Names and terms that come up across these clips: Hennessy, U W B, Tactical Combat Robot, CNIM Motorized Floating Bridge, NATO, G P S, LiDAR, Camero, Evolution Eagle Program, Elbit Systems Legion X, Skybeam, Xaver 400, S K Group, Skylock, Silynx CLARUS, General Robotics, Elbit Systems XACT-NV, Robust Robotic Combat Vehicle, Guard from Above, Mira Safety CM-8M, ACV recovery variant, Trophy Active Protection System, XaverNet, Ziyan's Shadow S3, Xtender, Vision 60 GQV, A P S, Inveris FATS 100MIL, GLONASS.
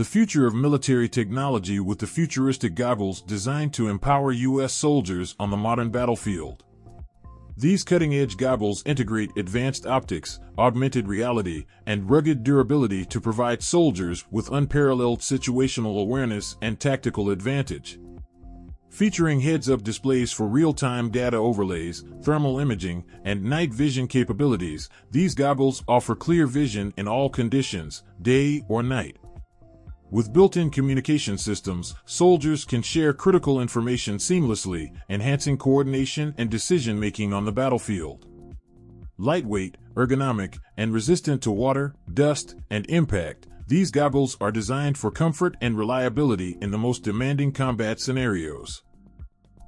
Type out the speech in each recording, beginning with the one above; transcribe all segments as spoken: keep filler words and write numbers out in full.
The future of military technology with the futuristic goggles designed to empower U S soldiers on the modern battlefield. These cutting-edge goggles integrate advanced optics, augmented reality, and rugged durability to provide soldiers with unparalleled situational awareness and tactical advantage. Featuring heads-up displays for real-time data overlays, thermal imaging, and night vision capabilities, these goggles offer clear vision in all conditions, day or night. With built-in communication systems, soldiers can share critical information seamlessly, enhancing coordination and decision-making on the battlefield. Lightweight, ergonomic, and resistant to water, dust, and impact, these goggles are designed for comfort and reliability in the most demanding combat scenarios.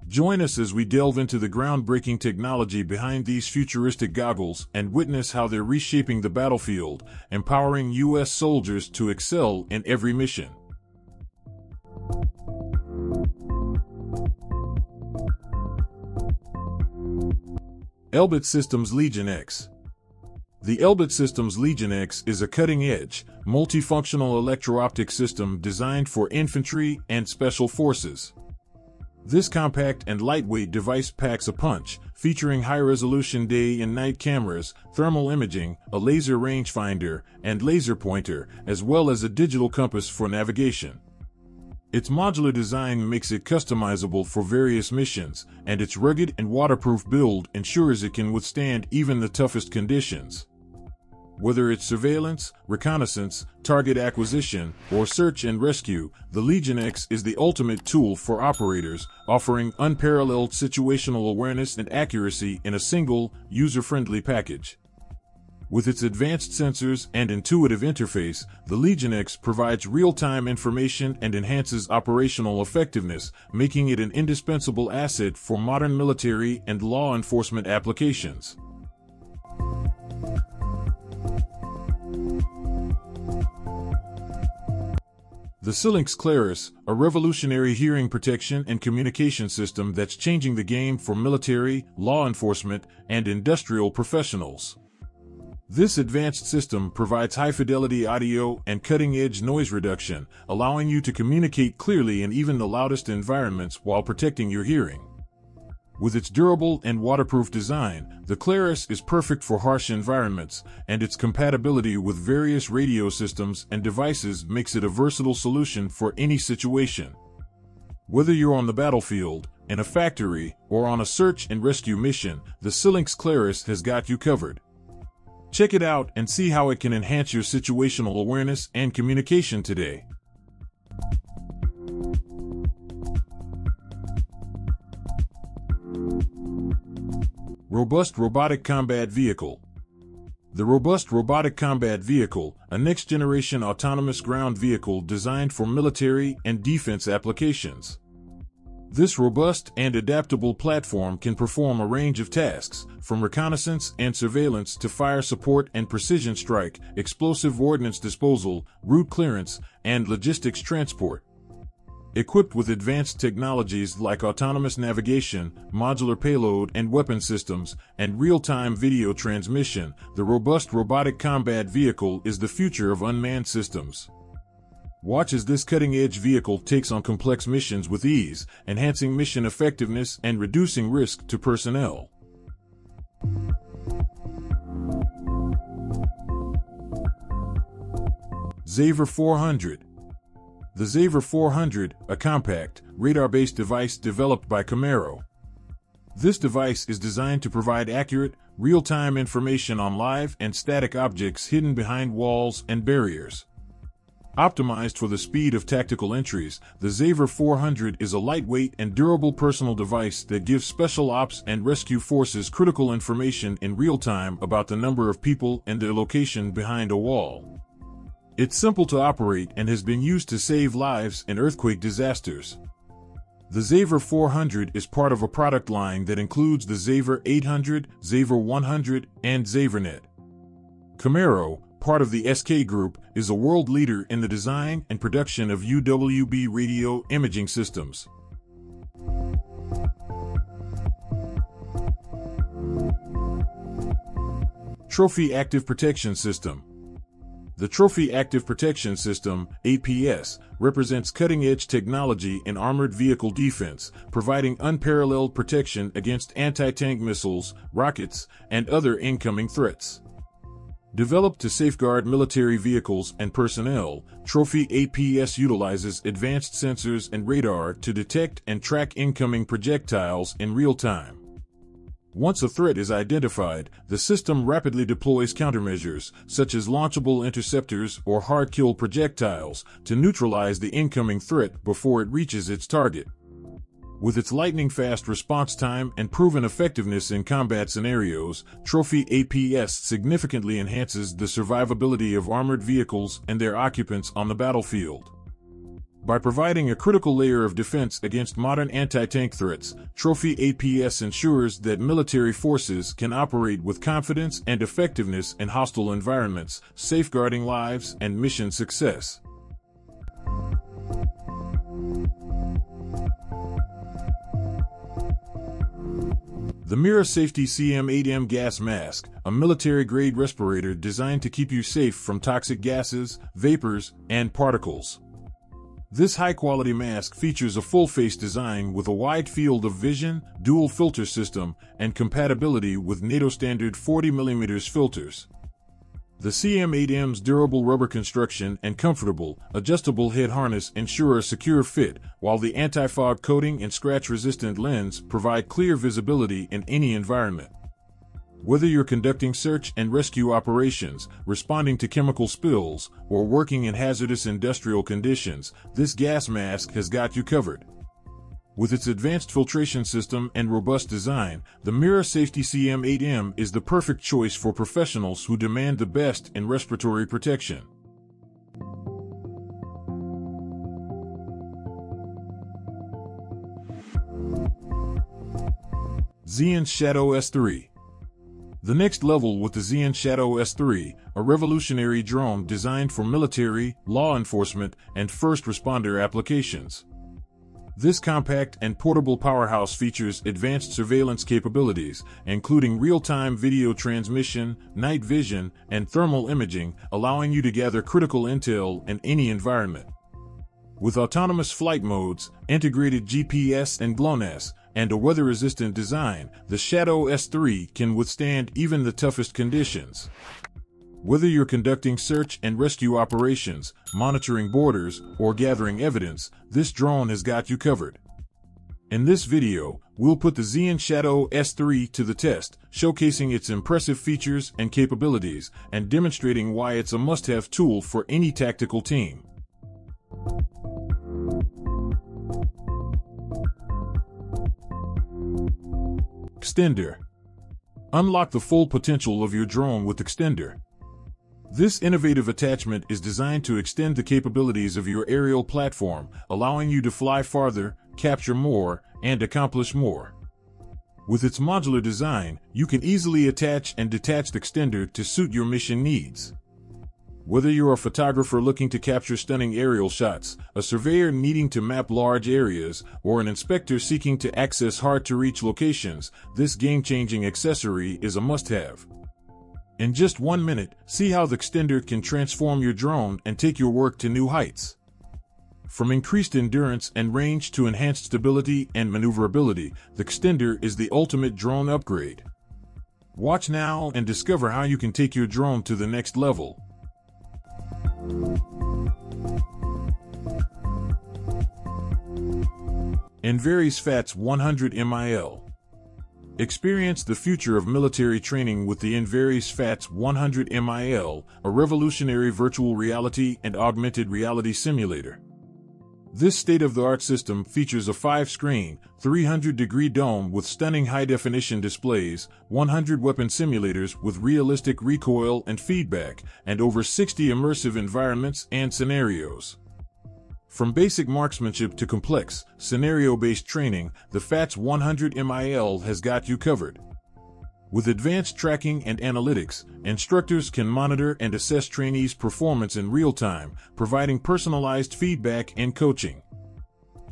Join us as we delve into the groundbreaking technology behind these futuristic goggles and witness how they're reshaping the battlefield, empowering U S soldiers to excel in every mission. Elbit Systems Legion X. The Elbit Systems Legion X is a cutting-edge, multifunctional electro-optic system designed for infantry and special forces. This compact and lightweight device packs a punch, featuring high-resolution day and night cameras, thermal imaging, a laser rangefinder, and laser pointer, as well as a digital compass for navigation. Its modular design makes it customizable for various missions, and its rugged and waterproof build ensures it can withstand even the toughest conditions. Whether it's surveillance, reconnaissance, target acquisition, or search and rescue, the Legion X is the ultimate tool for operators, offering unparalleled situational awareness and accuracy in a single, user-friendly package. With its advanced sensors and intuitive interface, the Legion X provides real-time information and enhances operational effectiveness, making it an indispensable asset for modern military and law enforcement applications. The Silynx CLARUS, a revolutionary hearing protection and communication system that's changing the game for military, law enforcement, and industrial professionals. This advanced system provides high-fidelity audio and cutting-edge noise reduction, allowing you to communicate clearly in even the loudest environments while protecting your hearing. With its durable and waterproof design, the CLARUS is perfect for harsh environments, and its compatibility with various radio systems and devices makes it a versatile solution for any situation. Whether you're on the battlefield, in a factory, or on a search and rescue mission, the Silynx CLARUS has got you covered. Check it out and see how it can enhance your situational awareness and communication today. Robust Robotic Combat Vehicle. The Robust Robotic Combat Vehicle, a next-generation autonomous ground vehicle designed for military and defense applications. This robust and adaptable platform can perform a range of tasks, from reconnaissance and surveillance to fire support and precision strike, explosive ordnance disposal, route clearance, and logistics transport. Equipped with advanced technologies like autonomous navigation, modular payload and weapon systems, and real-time video transmission, the Robust Robotic Combat Vehicle is the future of unmanned systems. Watch as this cutting-edge vehicle takes on complex missions with ease, enhancing mission effectiveness and reducing risk to personnel. Xaver four hundred. The Xaver four hundred, a compact, radar-based device developed by Camero. This device is designed to provide accurate, real-time information on live and static objects hidden behind walls and barriers. Optimized for the speed of tactical entries, the Xaver four hundred is a lightweight and durable personal device that gives special ops and rescue forces critical information in real time about the number of people and their location behind a wall. It's simple to operate and has been used to save lives in earthquake disasters. The Xaver four hundred is part of a product line that includes the Xaver eight hundred, Xaver one hundred, and XaverNet. Camero, part of the S K Group, is a world leader in the design and production of U W B radio imaging systems. Trophy Active Protection System. The Trophy Active Protection System (A P S) represents cutting-edge technology in armored vehicle defense, providing unparalleled protection against anti-tank missiles, rockets, and other incoming threats. Developed to safeguard military vehicles and personnel, Trophy A P S utilizes advanced sensors and radar to detect and track incoming projectiles in real time. Once a threat is identified, the system rapidly deploys countermeasures, such as launchable interceptors or hard-kill projectiles, to neutralize the incoming threat before it reaches its target. With its lightning-fast response time and proven effectiveness in combat scenarios, Trophy A P S significantly enhances the survivability of armored vehicles and their occupants on the battlefield. By providing a critical layer of defense against modern anti-tank threats, Trophy A P S ensures that military forces can operate with confidence and effectiveness in hostile environments, safeguarding lives and mission success. The Mira Safety C M eight M Gas Mask, a military-grade respirator designed to keep you safe from toxic gases, vapors, and particles. This high-quality mask features a full-face design with a wide field of vision, dual filter system, and compatibility with NATO standard forty millimeter filters. The C M eight M's durable rubber construction and comfortable, adjustable head harness ensure a secure fit, while the anti-fog coating and scratch-resistant lens provide clear visibility in any environment. Whether you're conducting search and rescue operations, responding to chemical spills, or working in hazardous industrial conditions, this gas mask has got you covered. With its advanced filtration system and robust design, the Mira Safety C M eight M is the perfect choice for professionals who demand the best in respiratory protection. Ziyan's Shadow S three. The next level with the Ziyan's Shadow S three, a revolutionary drone designed for military, law enforcement, and first responder applications. This compact and portable powerhouse features advanced surveillance capabilities, including real-time video transmission, night vision, and thermal imaging, allowing you to gather critical intel in any environment. With autonomous flight modes, integrated G P S and GLONASS, and a weather-resistant design, the Shadow S three can withstand even the toughest conditions. Whether you're conducting search and rescue operations, monitoring borders, or gathering evidence, this drone has got you covered. In this video, we'll put the Ziyan's Shadow S three to the test, showcasing its impressive features and capabilities, and demonstrating why it's a must-have tool for any tactical team. Xtender. Unlock the full potential of your drone with Xtender. This innovative attachment is designed to extend the capabilities of your aerial platform, allowing you to fly farther, capture more, and accomplish more. With its modular design, you can easily attach and detach the Xtender to suit your mission needs. Whether you're a photographer looking to capture stunning aerial shots, a surveyor needing to map large areas, or an inspector seeking to access hard-to-reach locations, this game-changing accessory is a must-have. In just one minute, see how the Xtender can transform your drone and take your work to new heights. From increased endurance and range to enhanced stability and maneuverability, the Xtender is the ultimate drone upgrade. Watch now and discover how you can take your drone to the next level. Inveris FATS one hundred mil. Experience the future of military training with the Inveris FATS one hundred mil, a revolutionary virtual reality and augmented reality simulator. This state-of-the-art system features a five-screen, three hundred degree dome with stunning high-definition displays, one hundred weapon simulators with realistic recoil and feedback, and over sixty immersive environments and scenarios. From basic marksmanship to complex, scenario-based training, the FATS one hundred mil has got you covered. With advanced tracking and analytics, instructors can monitor and assess trainees' performance in real time, providing personalized feedback and coaching.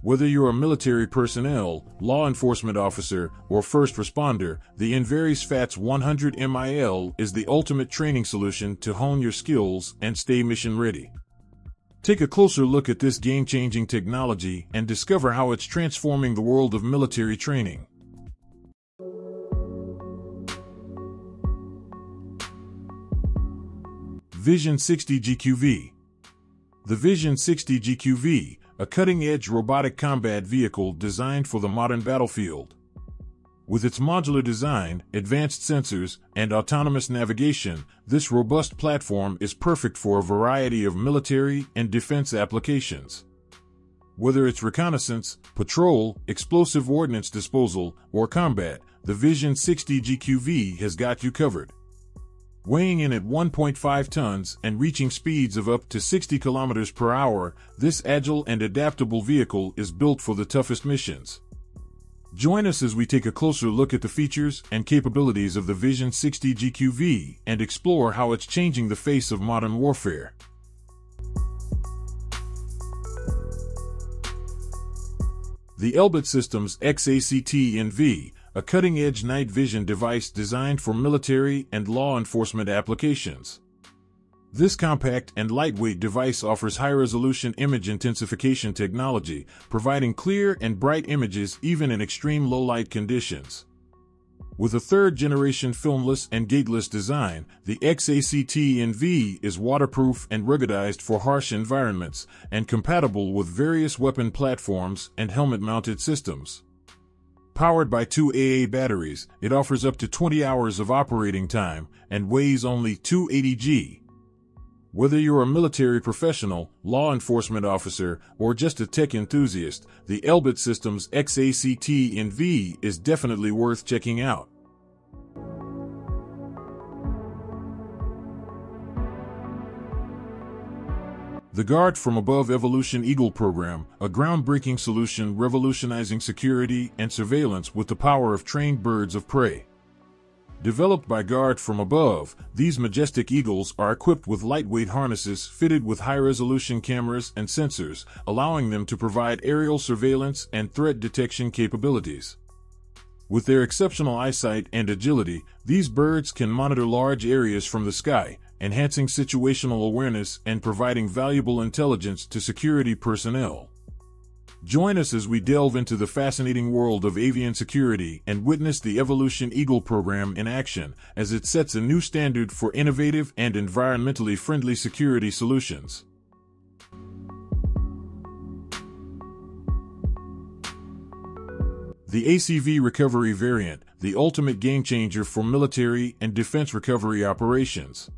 Whether you're a military personnel, law enforcement officer, or first responder, the Inveris FATS one hundred mil is the ultimate training solution to hone your skills and stay mission ready. Take a closer look at this game-changing technology and discover how it's transforming the world of military training. Vision sixty G Q V. The Vision sixty G Q V, a cutting-edge robotic combat vehicle designed for the modern battlefield. With its modular design, advanced sensors, and autonomous navigation, this robust platform is perfect for a variety of military and defense applications. Whether it's reconnaissance, patrol, explosive ordnance disposal, or combat, the Vision sixty G Q V has got you covered. Weighing in at one point five tons and reaching speeds of up to sixty kilometers per hour, this agile and adaptable vehicle is built for the toughest missions. Join us as we take a closer look at the features and capabilities of the Vision sixty G Q V and explore how it's changing the face of modern warfare. The Elbit Systems X A C T N V, a cutting-edge night vision device designed for military and law enforcement applications. This compact and lightweight device offers high-resolution image intensification technology, providing clear and bright images even in extreme low-light conditions. With a third-generation filmless and gateless design, the X A C T N V is waterproof and ruggedized for harsh environments and compatible with various weapon platforms and helmet-mounted systems. Powered by two double A batteries, it offers up to twenty hours of operating time and weighs only two hundred eighty grams. Whether you're a military professional, law enforcement officer, or just a tech enthusiast, the Elbit Systems X A C T N V is definitely worth checking out. The Guard from Above Evolution Eagle Program, a groundbreaking solution revolutionizing security and surveillance with the power of trained birds of prey. Developed by Guard from Above, these majestic eagles are equipped with lightweight harnesses fitted with high-resolution cameras and sensors, allowing them to provide aerial surveillance and threat detection capabilities. With their exceptional eyesight and agility, these birds can monitor large areas from the sky, enhancing situational awareness and providing valuable intelligence to security personnel. Join us as we delve into the fascinating world of avian security and witness the Evolution Eagle program in action as it sets a new standard for innovative and environmentally friendly security solutions. The A C V recovery variant, the ultimate game changer for military and defense recovery operations.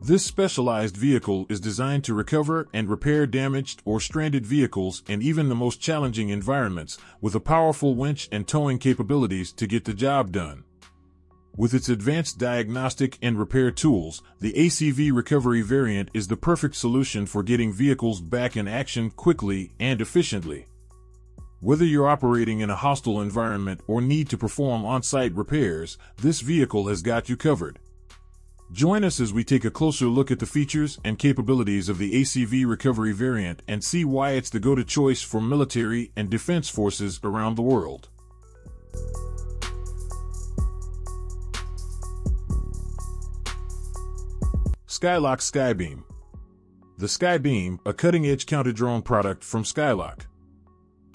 This specialized vehicle is designed to recover and repair damaged or stranded vehicles in even the most challenging environments, with a powerful winch and towing capabilities to get the job done. With its advanced diagnostic and repair tools, the A C V recovery variant is the perfect solution for getting vehicles back in action quickly and efficiently. Whether you're operating in a hostile environment or need to perform on-site repairs, this vehicle has got you covered. Join us as we take a closer look at the features and capabilities of the A C V recovery variant and see why it's the go-to choice for military and defense forces around the world. Skylock Skybeam. The Skybeam, a cutting-edge counter-drone product from Skylock.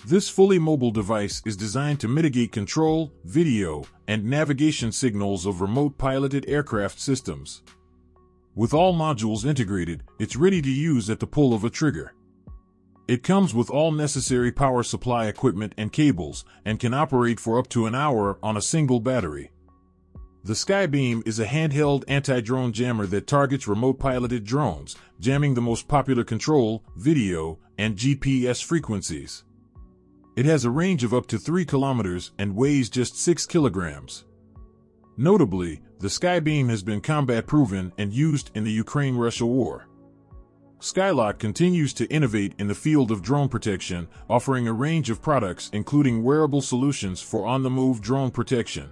This fully mobile device is designed to mitigate control, video, and navigation signals of remote-piloted aircraft systems. With all modules integrated, it's ready to use at the pull of a trigger. It comes with all necessary power supply equipment and cables and can operate for up to an hour on a single battery. The Skybeam is a handheld anti-drone jammer that targets remote-piloted drones, jamming the most popular control, video, and G P S frequencies. It has a range of up to three kilometers and weighs just six kilograms. Notably, the Skybeam has been combat-proven and used in the Ukraine-Russia war. Skylock continues to innovate in the field of drone protection, offering a range of products including wearable solutions for on-the-move drone protection.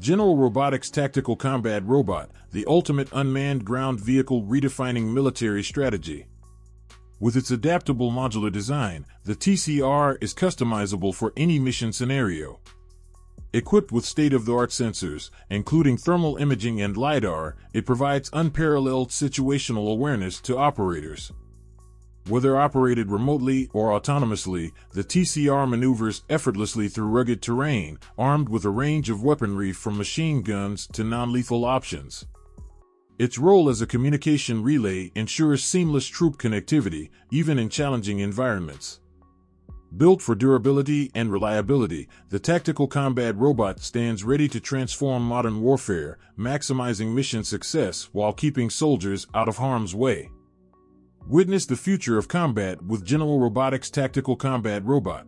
General Robotics Tactical Combat Robot, the ultimate unmanned ground vehicle redefining military strategy. With its adaptable modular design, the T C R is customizable for any mission scenario. Equipped with state-of-the-art sensors, including thermal imaging and LiDAR, it provides unparalleled situational awareness to operators. Whether operated remotely or autonomously, the T C R maneuvers effortlessly through rugged terrain, armed with a range of weaponry from machine guns to non-lethal options. Its role as a communication relay ensures seamless troop connectivity, even in challenging environments. Built for durability and reliability, the Tactical Combat Robot stands ready to transform modern warfare, maximizing mission success while keeping soldiers out of harm's way. Witness the future of combat with General Robotics Tactical Combat Robot.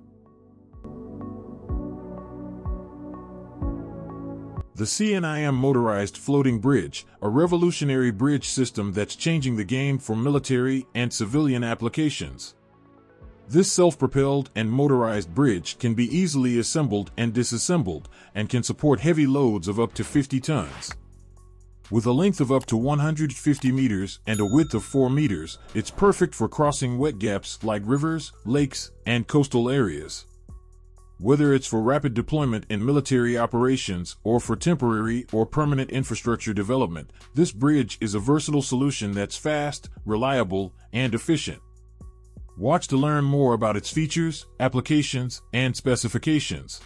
The C N I M Motorized Floating Bridge, a revolutionary bridge system that's changing the game for military and civilian applications. This self-propelled and motorized bridge can be easily assembled and disassembled, and can support heavy loads of up to fifty tons. With a length of up to one hundred fifty meters and a width of four meters, it's perfect for crossing wet gaps like rivers, lakes, and coastal areas. Whether it's for rapid deployment in military operations or for temporary or permanent infrastructure development, this bridge is a versatile solution that's fast, reliable, and efficient. Watch to learn more about its features, applications, and specifications.